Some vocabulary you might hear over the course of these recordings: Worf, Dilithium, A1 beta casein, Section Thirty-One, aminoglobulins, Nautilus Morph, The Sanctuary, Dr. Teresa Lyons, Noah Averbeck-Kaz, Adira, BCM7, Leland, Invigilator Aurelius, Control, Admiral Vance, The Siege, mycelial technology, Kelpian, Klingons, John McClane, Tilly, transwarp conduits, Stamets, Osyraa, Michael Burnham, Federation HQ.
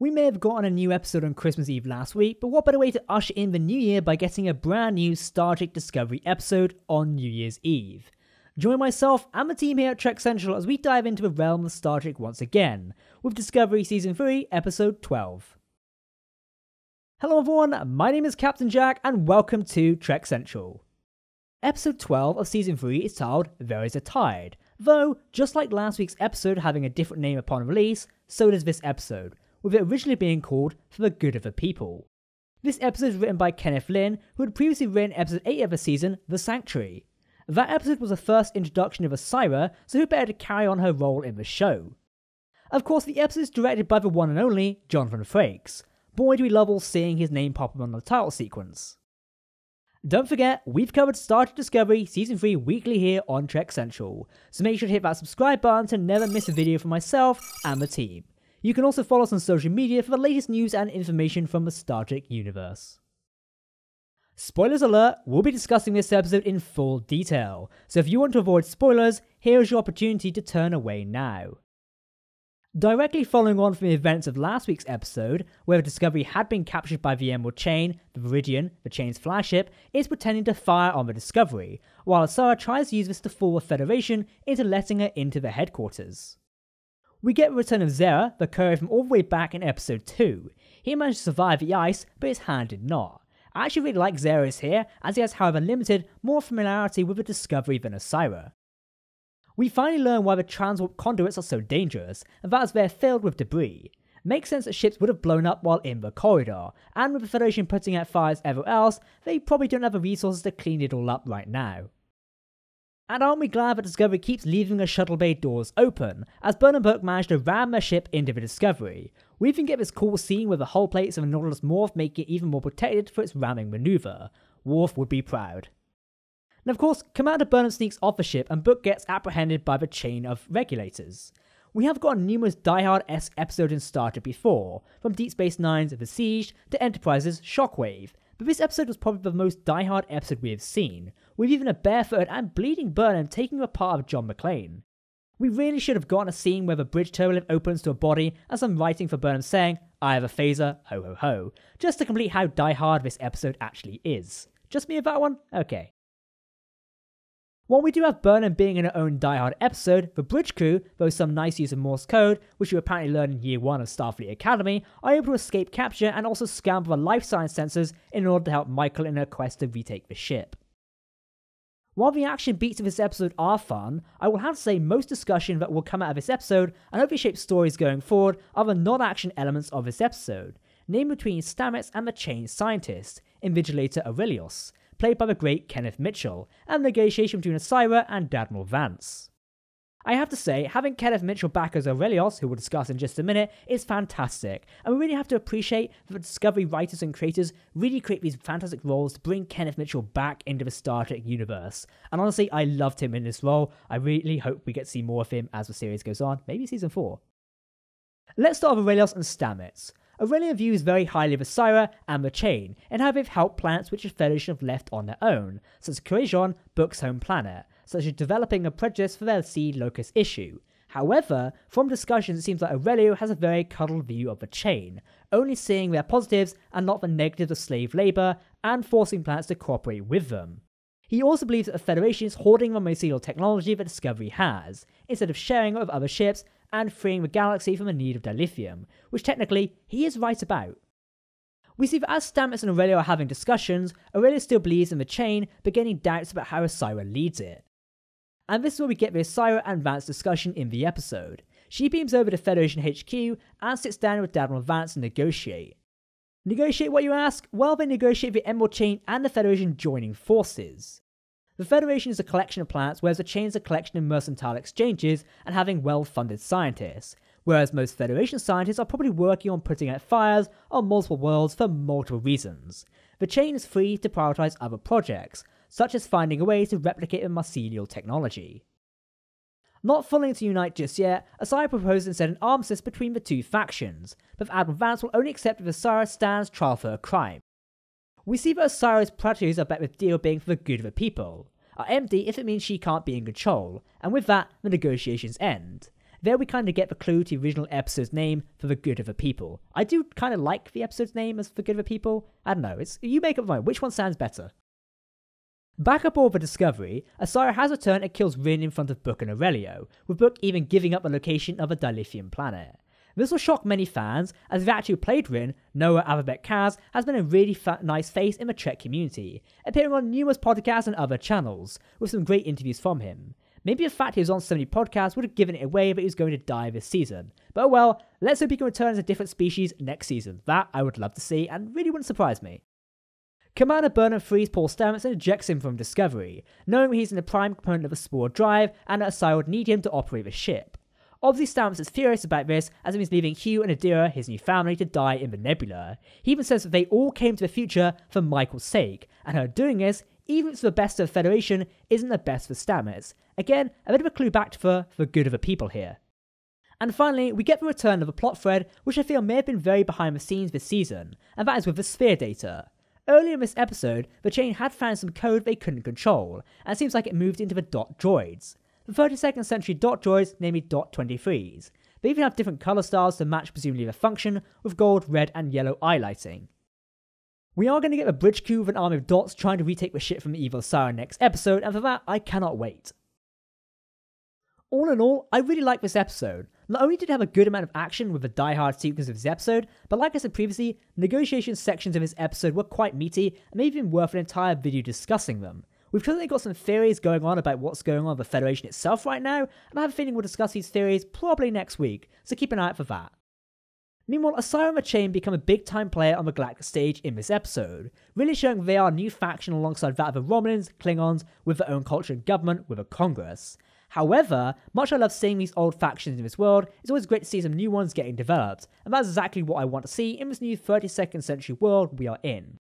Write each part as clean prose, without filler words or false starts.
We may have gotten a new episode on Christmas Eve last week, but what better way to usher in the new year by getting a brand new Star Trek Discovery episode on New Year's Eve. Join myself and the team here at Trek Central as we dive into the realm of Star Trek once again, with Discovery Season 3, Episode 12. Hello everyone, my name is Captain Jack and welcome to Trek Central. Episode 12 of Season 3 is titled There Is a Tide, though just like last week's episode having a different name upon release, so does this episode, with it originally being called For the Good of the People. This episode is written by Kenneth Lin, who had previously written Episode 8 of the season, The Sanctuary. That episode was the first introduction of Osyraa, so who better to carry on her role in the show. Of course, the episode is directed by the one and only Jonathan Frakes. Boy do we love all seeing his name pop up on the title sequence. Don't forget, we've covered Star Trek Discovery Season 3 weekly here on Trek Central, so make sure to hit that subscribe button to never miss a video from myself and the team. You can also follow us on social media for the latest news and information from the Star Trek universe. Spoilers alert, we'll be discussing this episode in full detail, so if you want to avoid spoilers, here is your opportunity to turn away now. Directly following on from the events of last week's episode, where Discovery had been captured by the Emerald Chain, the Viridian, the Chain's flagship, is pretending to fire on the Discovery, while Osyraa tries to use this to fool the Federation into letting her into their headquarters. We get the return of Zera, the courier from all the way back in episode 2. He managed to survive the ice, but his hand did not. I actually really like Zera's here, as he has however limited, more familiarity with the Discovery than Osyraa. We finally learn why the transwarp conduits are so dangerous, and that is they're filled with debris. Makes sense that ships would have blown up while in the corridor, and with the Federation putting out fires everywhere else, they probably don't have the resources to clean it all up right now. And aren't we glad that Discovery keeps leaving the shuttle bay doors open, as Burnham managed to ram their ship into the Discovery. We even get this cool scene with the hull plates of a Nautilus Morph making it even more protected for its ramming manoeuvre. Worf would be proud. And of course, Commander Burnham sneaks off the ship and Book gets apprehended by the Chain of Regulators. We have gotten numerous diehard-esque episodes in Star Trek before, from Deep Space Nine's The Siege to Enterprise's Shockwave, but this episode was probably the most diehard episode we have seen, with even a barefooted and bleeding Burnham taking the part of John McClane. We really should have gotten a scene where the bridge turbolift opens to a body and some writing for Burnham saying, "I have a phaser, ho ho ho," just to complete how diehard this episode actually is. Just me with that one? Okay. While we do have Burnham being in her own diehard episode, the bridge crew, though some nice use of Morse code, which you apparently learn in Year 1 of Starfleet Academy, are able to escape capture and also scam for the life science sensors in order to help Michael in her quest to retake the ship. While the action beats of this episode are fun, I will have to say most discussion that will come out of this episode and hopefully shape stories going forward are the non-action elements of this episode, namely between Stamets and the Chain scientist, Invigilator Aurelius, played by the great Kenneth Mitchell, and the negotiation between Osyraa and Admiral Vance. I have to say, having Kenneth Mitchell back as Aurelius, who we'll discuss in just a minute, is fantastic, and we really have to appreciate that the Discovery writers and creators really create these fantastic roles to bring Kenneth Mitchell back into the Star Trek universe, and honestly, I loved him in this role. I really hope we get to see more of him as the series goes on, maybe Season 4. Let's start with Aurelius and Stamets. Aurelia views very highly of Osyraa and the Chain, and how they've helped planets which the Federation have left on their own, such as Corrigion, Book's home planet, such as developing a prejudice for their seed locus issue. However, from discussions it seems like Aurelia has a very cuddled view of the Chain, only seeing their positives and not the negatives of slave labour, and forcing planets to cooperate with them. He also believes that the Federation is hoarding the mycelial technology that Discovery has, instead of sharing it with other ships, and freeing the galaxy from the need of dilithium, which technically he is right about. We see that as Stamets and Aurelia are having discussions, Aurelia still believes in the Chain, but getting doubts about how Osyraa leads it. And this is where we get the Osyraa and Vance discussion in the episode. She beams over to Federation HQ and sits down with Admiral Vance to negotiate. Negotiate what you ask? Well, they negotiate the Emerald Chain and the Federation joining forces. The Federation is a collection of planets, whereas the Chain is a collection of mercantile exchanges and having well-funded scientists, whereas most Federation scientists are probably working on putting out fires on multiple worlds for multiple reasons. The Chain is free to prioritise other projects, such as finding a way to replicate the mycelial technology. Not fully to unite just yet, Osyraa proposes instead an armistice between the two factions, but Admiral Vance will only accept if Osyraa stands trial for a crime. We see that Osyra's priorities are bet with deal being for the good of the people, are empty if it means she can't be in control, and with that, the negotiations end. There we kind of get the clue to the original episode's name, For the Good of the People. I do kind of like the episode's name as For the Good of the People. I don't know, it's, you make up your mind, which one sounds better? Back aboard the Discovery, Osyraa has a turn and kills Ryn in front of Book and Aurelio, with Book even giving up the location of a dilithium planet. This will shock many fans, as the actor who played Ryn, Noah Averbeck-Kaz, has been a really nice face in the Trek community, appearing on numerous podcasts and other channels, with some great interviews from him. Maybe the fact he was on so many podcasts would have given it away that he was going to die this season. But oh well, let's hope he can return as a different species next season. That I would love to see and really wouldn't surprise me. Commander Burnham frees Paul Stamets and ejects him from Discovery, knowing he's in a prime component of a Spore Drive and that Osyraa would need him to operate the ship. Obviously Stamets is furious about this, as he means leaving Hugh and Adira, his new family, to die in the nebula. He even says that they all came to the future for Michael's sake, and her doing this, even if it's the best of the Federation, isn't the best for Stamets. Again, a bit of a clue back to the good of the people here. And finally, we get the return of a plot thread which I feel may have been very behind the scenes this season, and that is with the Sphere data. Earlier in this episode, the chain had found some code they couldn't control, and it seems like it moved into the dot droids. The 32nd century dot droids, namely dot 23s. They even have different colour stars to match presumably the function, with gold, red and yellow eye lighting. We are going to get a bridge coup with an army of dots trying to retake the ship from the evil Osyraa next episode, and for that, I cannot wait. All in all, I really like this episode. Not only did it have a good amount of action with the die-hard sequence of this episode, but like I said previously, negotiation sections of this episode were quite meaty and may have been worth an entire video discussing them. We've currently got some theories going on about what's going on with the Federation itself right now, and I have a feeling we'll discuss these theories probably next week, so keep an eye out for that. Meanwhile, Osyraa and the Chain become a big-time player on the galactic stage in this episode, really showing they are a new faction alongside that of the Romulans, Klingons, with their own culture and government, with a Congress. However, much I love seeing these old factions in this world, it's always great to see some new ones getting developed, and that's exactly what I want to see in this new 32nd century world we are in.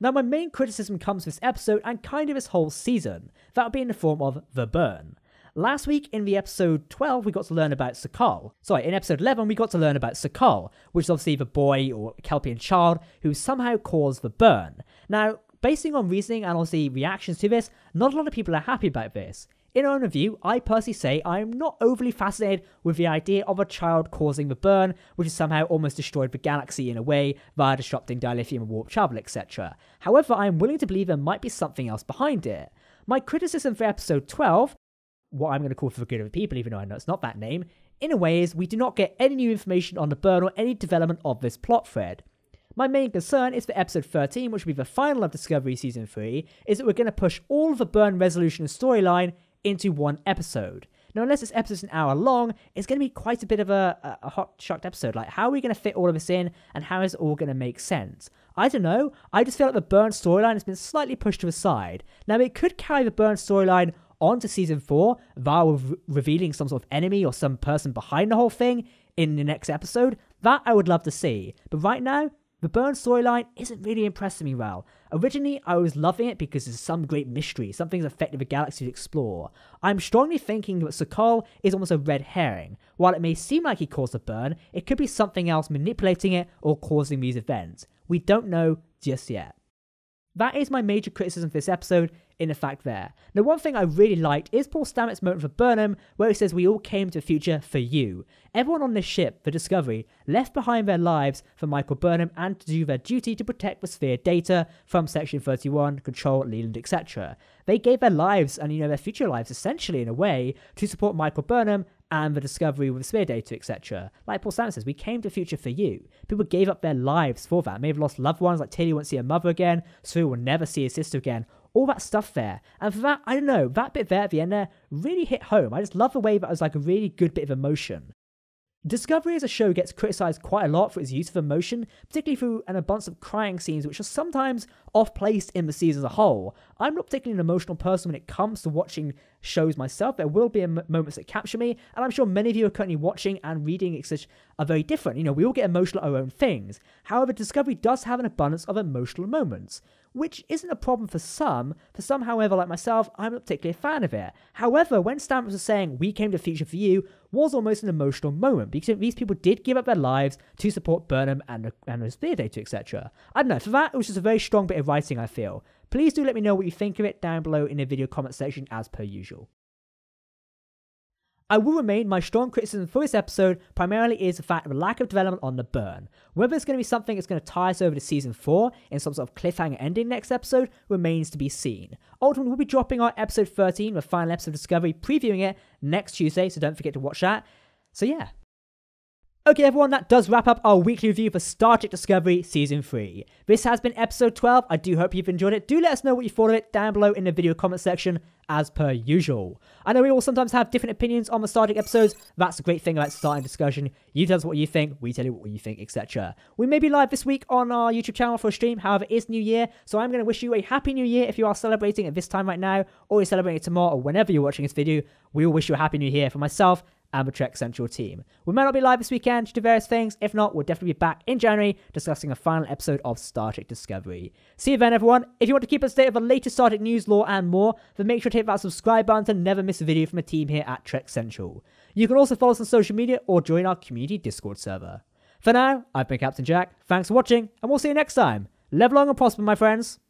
Now my main criticism comes to this episode and kind of this whole season, that would be in the form of the burn. Last week in the episode 12 we got to learn about Su'Kal. Sorry, in episode 11 we got to learn about Su'Kal, which is obviously the boy or Kelpian child who somehow caused the burn. Now, basing on reasoning and obviously reactions to this, not a lot of people are happy about this. In our own review, I personally say I am not overly fascinated with the idea of a child causing the burn, which has somehow almost destroyed the galaxy in a way via disrupting dilithium and warp travel, etc. However, I am willing to believe there might be something else behind it. My criticism for episode 12, what I'm going to call For the Good of the People, even though I know it's not that name, in a way is we do not get any new information on the burn or any development of this plot thread. My main concern is for episode 13, which will be the final of Discovery Season 3, is that we're going to push all of the burn resolution and storyline into one episode. Now unless this episode's an hour long, it's going to be quite a bit of a hot-shocked episode. Like, how are we going to fit all of this in, and how is it all going to make sense? I don't know, I just feel like the burn storyline has been slightly pushed to the side. Now it could carry the burn storyline onto Season 4, via revealing some sort of enemy or some person behind the whole thing in the next episode. That I would love to see. But right now, the burn storyline isn't really impressing me well. Originally, I was loving it because there's some great mystery, something's affected the galaxy to explore. I'm strongly thinking that Su'Kal is almost a red herring. While it may seem like he caused the burn, it could be something else manipulating it or causing these events. We don't know just yet. That is my major criticism for this episode, in effect there. Now one thing I really liked is Paul Stamets' moment for Burnham, where he says we all came to the future for you. Everyone on this ship, the Discovery, left behind their lives for Michael Burnham and to do their duty to protect the Sphere data from Section 31, Control, Leland, etc. They gave their lives and their future lives essentially in a way to support Michael Burnham and the Discovery with Sphere data, etc. Like Paul Stamets says, we came to the future for you. People gave up their lives for that. May have lost loved ones, like Tilly won't see her mother again, Sue will never see his sister again. All that stuff there. And for that, I don't know, that bit there at the end there really hit home. I just love the way that was like a really good bit of emotion. Discovery as a show gets criticised quite a lot for its use of emotion, particularly through an abundance of crying scenes which are sometimes off-placed in the season as a whole. I'm not particularly an emotional person when it comes to watching shows myself. There will be moments that capture me, and I'm sure many of you are currently watching and reading etc. are very different. We all get emotional at our own things. However, Discovery does have an abundance of emotional moments, which isn't a problem for some. For some, however, like myself, I'm not particularly a fan of it. However, when Stamets was saying, we came to the future for you, was almost an emotional moment, because these people did give up their lives to support Burnham and his Sphere data, etc. I don't know, for that, it was just a very strong bit of writing, I feel. Please do let me know what you think of it down below in the video comment section, as per usual. I will remain, my strong criticism for this episode primarily is the fact of a lack of development on the burn. Whether it's going to be something that's going to tie us over to season 4 in some sort of cliffhanger ending next episode remains to be seen. Ultimately, we'll be dropping our episode 13, the final episode of Discovery, previewing it next Tuesday, so don't forget to watch that. So yeah. Okay everyone, that does wrap up our weekly review for Star Trek Discovery Season 3. This has been episode 12, I do hope you've enjoyed it. Do let us know what you thought of it down below in the video comment section as per usual. I know we all sometimes have different opinions on the Star Trek episodes, that's the great thing about starting discussion. You tell us what you think, we tell you what you think, etc. We may be live this week on our YouTube channel for a stream, however it is New Year, so I'm going to wish you a Happy New Year if you are celebrating at this time right now, or you're celebrating tomorrow, or whenever you're watching this video, we all wish you a Happy New Year for myself and the Trek Central team. We might not be live this weekend due to various things. If not, we'll definitely be back in January discussing the final episode of Star Trek Discovery. See you then, everyone. If you want to keep up to date with the latest Star Trek news, lore, and more, then make sure to hit that subscribe button to never miss a video from the team here at Trek Central. You can also follow us on social media or join our community Discord server. For now, I've been Captain Jack. Thanks for watching, and we'll see you next time. Live long and prosper, my friends.